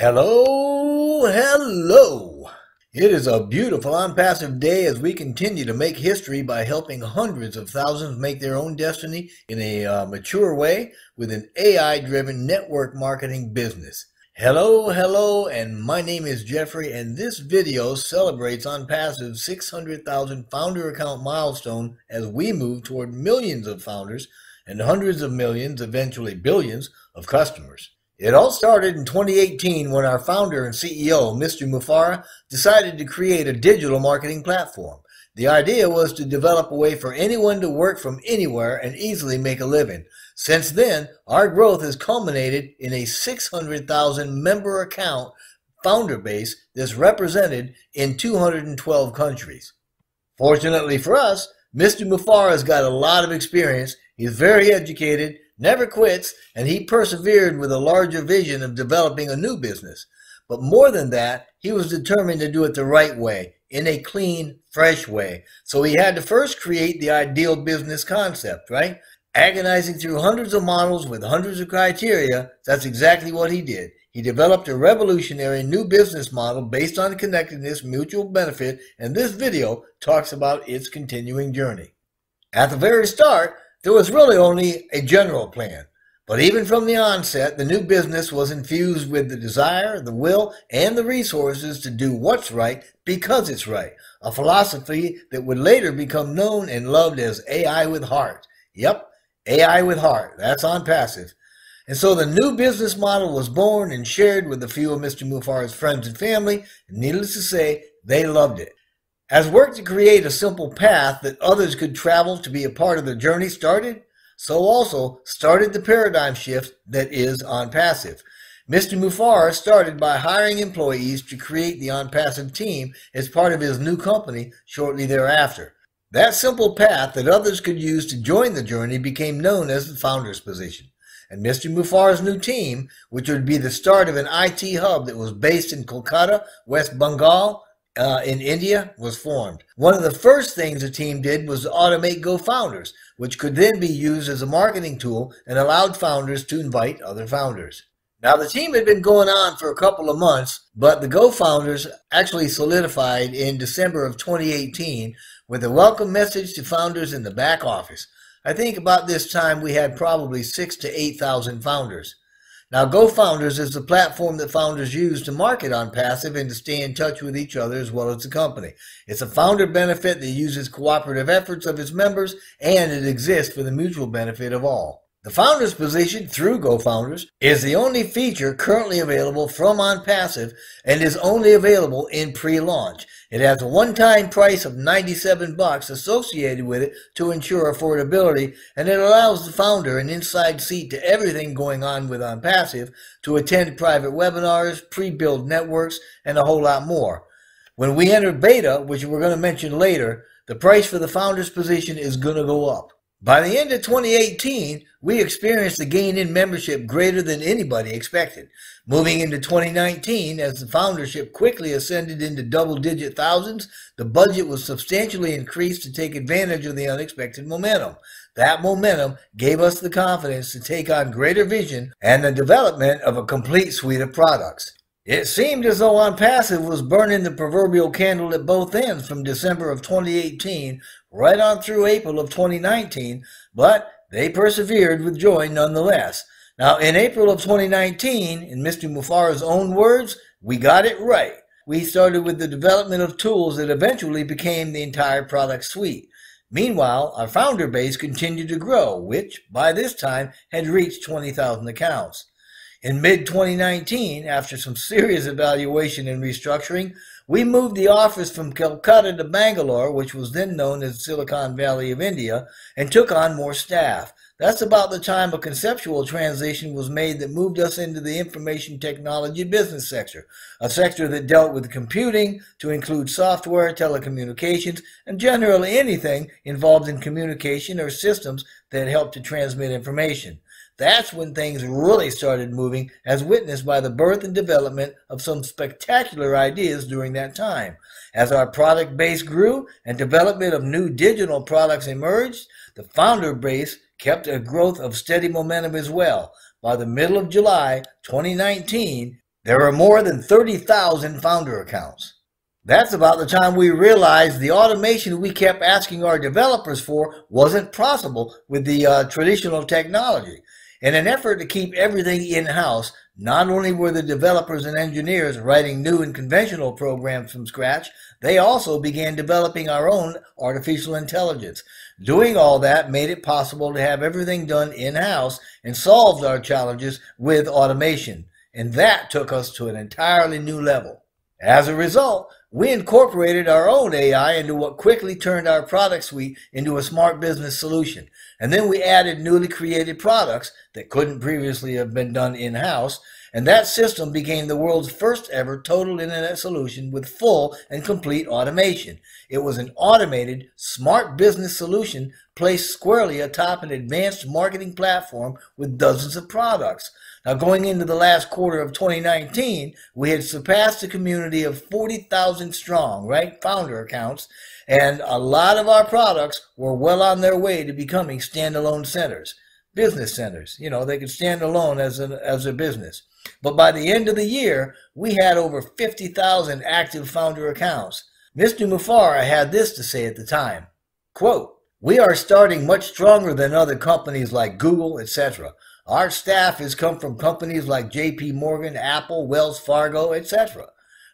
Hello. It is a beautiful on-passive day as we continue to make history by helping hundreds of thousands make their own destiny in a mature way with an AI-driven network marketing business. Hello, and my name is Jeffrey, and this video celebrates on-passive's 600,000 founder account milestone as we move toward millions of founders and hundreds of millions, eventually billions, of customers. It all started in 2018 when our founder and CEO, Mr. Mufareh, decided to create a digital marketing platform. The idea was to develop a way for anyone to work from anywhere and easily make a living. Since then, our growth has culminated in a 600,000 member account founder base that's represented in 212 countries. Fortunately for us, Mr. Mufareh's got a lot of experience. He's very educated, never quits, and he persevered with a larger vision of developing a new business. But more than that, he was determined to do it the right way, in a clean, fresh way. So he had to first create the ideal business concept, right? Agonizing through hundreds of models with hundreds of criteria, that's exactly what he did. He developed a revolutionary new business model based on connectedness, mutual benefit, and this video talks about its continuing journey. At the very start, there was really only a general plan, but even from the onset, the new business was infused with the desire, the will, and the resources to do what's right because it's right, a philosophy that would later become known and loved as AI with heart. Yep, AI with heart. That's on passive. And so the new business model was born and shared with a few of Mr. Mufareh's friends and family, and needless to say, they loved it. As work to create a simple path that others could travel to be a part of the journey started, so also started the paradigm shift that is on-passive. Mr. Mufareh started by hiring employees to create the on-passive team as part of his new company shortly thereafter. That simple path that others could use to join the journey became known as the founder's position. And Mr. Mufareh's new team, which would be the start of an IT hub that was based in Kolkata, West Bengal, in India, was formed. One of the first things the team did was to automate GoFounders, which could then be used as a marketing tool and allowed founders to invite other founders. Now, the team had been going on for a couple of months, but the GoFounders actually solidified in December of 2018 with a welcome message to founders in the back office. I think about this time we had probably 6,000 to 8,000 founders. Now, GoFounders is the platform that founders use to market on passive and to stay in touch with each other as well as the company. It's a founder benefit that uses cooperative efforts of its members, and it exists for the mutual benefit of all. The founder's position through GoFounders is the only feature currently available from on passive and is only available in pre-launch. It has a one-time price of $97 associated with it to ensure affordability, and it allows the founder an inside seat to everything going on with OnPassive, to attend private webinars, pre-build networks, and a whole lot more. When we enter beta, which we're going to mention later, the price for the founder's position is going to go up. By the end of 2018, we experienced a gain in membership greater than anybody expected. Moving into 2019, as the foundership quickly ascended into double-digit thousands, the budget was substantially increased to take advantage of the unexpected momentum. That momentum gave us the confidence to take on greater vision and the development of a complete suite of products. It seemed as though OnPassive was burning the proverbial candle at both ends from December of 2018 right on through April of 2019, but they persevered with joy nonetheless. Now, in April of 2019, in Mr. Mufareh's own words, we got it right. We started with the development of tools that eventually became the entire product suite. Meanwhile, our founder base continued to grow, which by this time had reached 20,000 accounts. In mid-2019, after some serious evaluation and restructuring, we moved the office from Kolkata to Bangalore, which was then known as Silicon Valley of India, and took on more staff. That's about the time a conceptual transition was made that moved us into the information technology business sector, a sector that dealt with computing to include software, telecommunications, and generally anything involved in communication or systems that help to transmit information. That's when things really started moving, as witnessed by the birth and development of some spectacular ideas during that time. As our product base grew and development of new digital products emerged, the founder base kept a growth of steady momentum as well. By the middle of July 2019, There are more than 30,000 founder accounts. That's about the time we realized the automation we kept asking our developers for wasn't possible with the traditional technology. In an effort to keep everything in-house, not only were the developers and engineers writing new and conventional programs from scratch, they also began developing our own artificial intelligence. Doing all that made it possible to have everything done in-house and solved our challenges with automation. And that took us to an entirely new level. As a result, we incorporated our own AI into what quickly turned our product suite into a smart business solution. And then we added newly created products that couldn't previously have been done in-house. And that system became the world's first ever total internet solution with full and complete automation. It was an automated, smart business solution placed squarely atop an advanced marketing platform with dozens of products. Now, going into the last quarter of 2019, we had surpassed a community of 40,000 strong, right, founder accounts, and a lot of our products were well on their way to becoming standalone centers, business centers. You know, they could stand alone as a business. But by the end of the year, we had over 50,000 active founder accounts. Mr. Mufareh had this to say at the time, quote, "We are starting much stronger than other companies like Google, etc. Our staff has come from companies like J.P. Morgan, Apple, Wells Fargo, etc.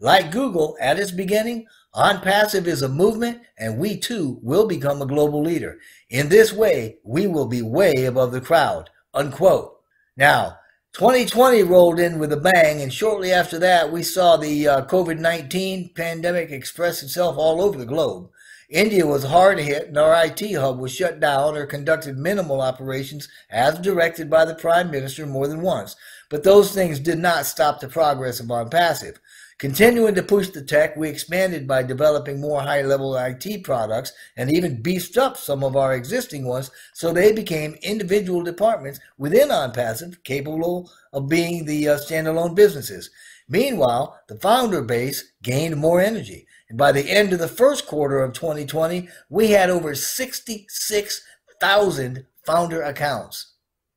Like Google, at its beginning, OnPassive is a movement, and we too will become a global leader. In this way, we will be way above the crowd," unquote. Now, 2020 rolled in with a bang, and shortly after that, we saw the COVID-19 pandemic express itself all over the globe. India was hard hit, and our IT hub was shut down or conducted minimal operations as directed by the Prime Minister more than once. But those things did not stop the progress of OnPassive. Continuing to push the tech, we expanded by developing more high-level IT products and even beefed up some of our existing ones so they became individual departments within OnPassive capable of being the standalone businesses. Meanwhile, the founder base gained more energy. And by the end of the first quarter of 2020, we had over 66,000 founder accounts.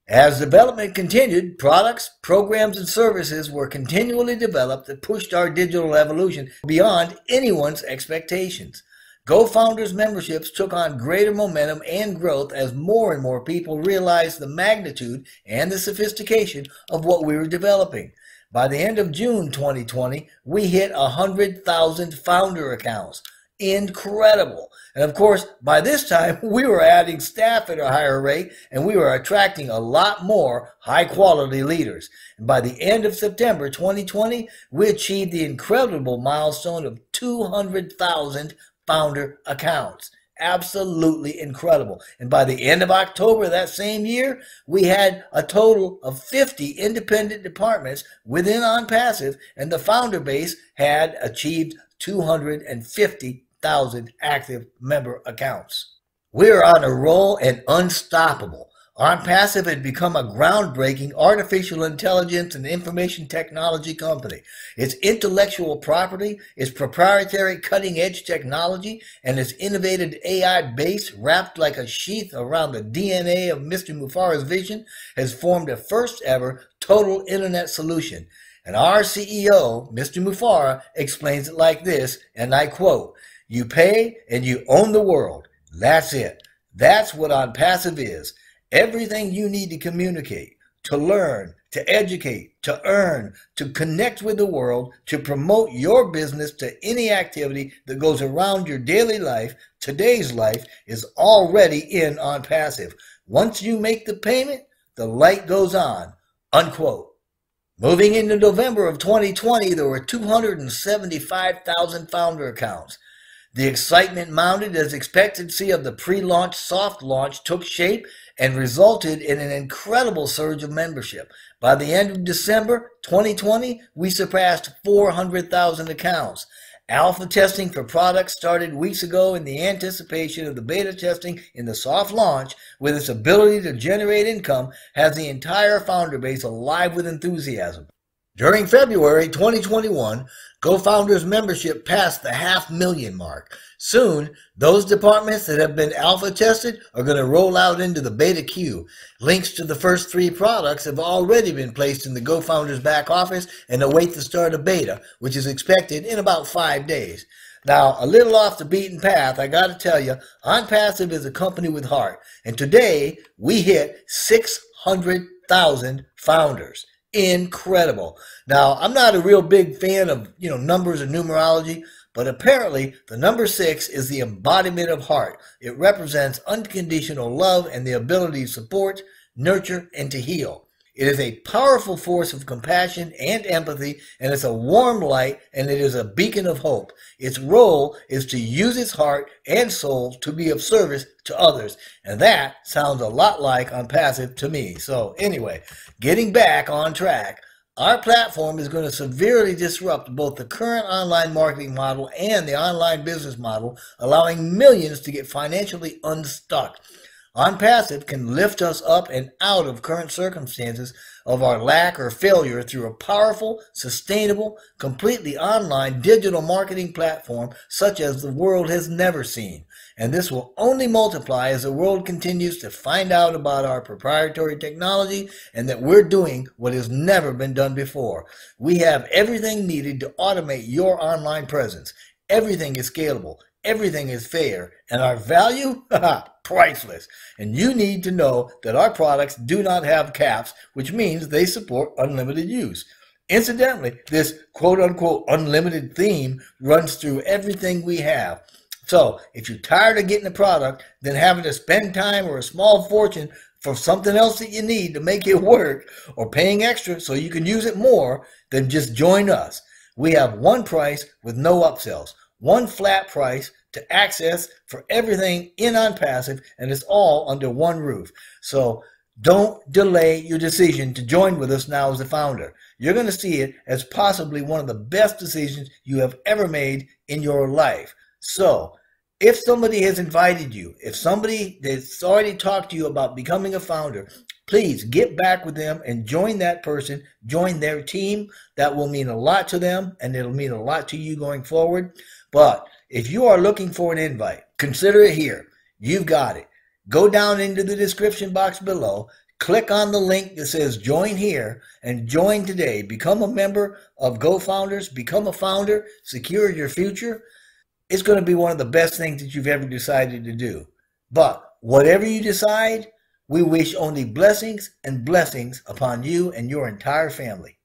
As development continued, products, programs, and services were continually developed that pushed our digital evolution beyond anyone's expectations. GoFounders memberships took on greater momentum and growth as more and more people realized the magnitude and the sophistication of what we were developing. By the end of June 2020, we hit 100,000 founder accounts. Incredible. And of course, by this time, we were adding staff at a higher rate, and we were attracting a lot more high-quality leaders. And by the end of September 2020, we achieved the incredible milestone of 200,000 founder accounts. Absolutely incredible. And by the end of October that same year, we had a total of 50 independent departments within OnPassive, and the founder base had achieved 250,000 active member accounts. We're on a roll and unstoppable. OnPassive had become a groundbreaking artificial intelligence and information technology company. Its intellectual property, its proprietary cutting-edge technology, and its innovative AI base wrapped like a sheath around the DNA of Mr. Mufareh's vision has formed a first-ever total internet solution. And our CEO, Mr. Mufareh, explains it like this, and I quote, "You pay and you own the world. That's it. That's what OnPassive is. Everything you need to communicate, to learn, to educate, to earn, to connect with the world, to promote your business to any activity that goes around your daily life, today's life, is already in OnPassive. Once you make the payment, the light goes on," unquote. Moving into November of 2020, there were 275,000 founder accounts. The excitement mounted as expectancy of the pre-launch soft launch took shape and resulted in an incredible surge of membership. By the end of December 2020, we surpassed 400,000 accounts. Alpha testing for products started weeks ago in the anticipation of the beta testing in the soft launch. With its ability to generate income, has the entire founder base alive with enthusiasm. During February 2021, GoFounders membership passed the 500,000 mark. Soon, those departments that have been alpha tested are going to roll out into the beta queue. Links to the first 3 products have already been placed in the GoFounders back office and await the start of beta, which is expected in about 5 days. Now, a little off the beaten path, I got to tell you, OnPassive is a company with heart. And today, we hit 600,000 founders. Incredible. Now, I'm not a real big fan of, numbers and numerology, but apparently the number 6 is the embodiment of heart. It represents unconditional love and the ability to support, nurture, and to heal. It is a powerful force of compassion and empathy, and it's a warm light, and it is a beacon of hope. Its role is to use its heart and soul to be of service to others. And that sounds a lot like OnPassive to me. So anyway, getting back on track, our platform is going to severely disrupt both the current online marketing model and the online business model, allowing millions to get financially unstuck. OnPassive can lift us up and out of current circumstances of our lack or failure through a powerful, sustainable, completely online digital marketing platform such as the world has never seen. And this will only multiply as the world continues to find out about our proprietary technology and that we're doing what has never been done before. We have everything needed to automate your online presence. Everything is scalable. Everything is fair, and our value? Priceless. And you need to know that our products do not have caps, which means they support unlimited use. Incidentally, this quote-unquote unlimited theme runs through everything we have. So if you're tired of getting a product, then having to spend time or a small fortune for something else that you need to make it work, or paying extra so you can use it more, then just join us. We have one price with no upsells. One flat price to access for everything in OnPassive, and it's all under one roof. So don't delay your decision to join with us now as a founder. You're going to see it as possibly one of the best decisions you have ever made in your life. So if somebody has invited you, if somebody that's already talked to you about becoming a founder, please get back with them and join that person, join their team. That will mean a lot to them, and it'll mean a lot to you going forward. But if you are looking for an invite, consider it here. You've got it. Go down into the description box below, click on the link that says join here, and join today. Become a member of GoFounders, become a founder, secure your future. It's going to be one of the best things that you've ever decided to do. But whatever you decide, we wish only blessings and blessings upon you and your entire family.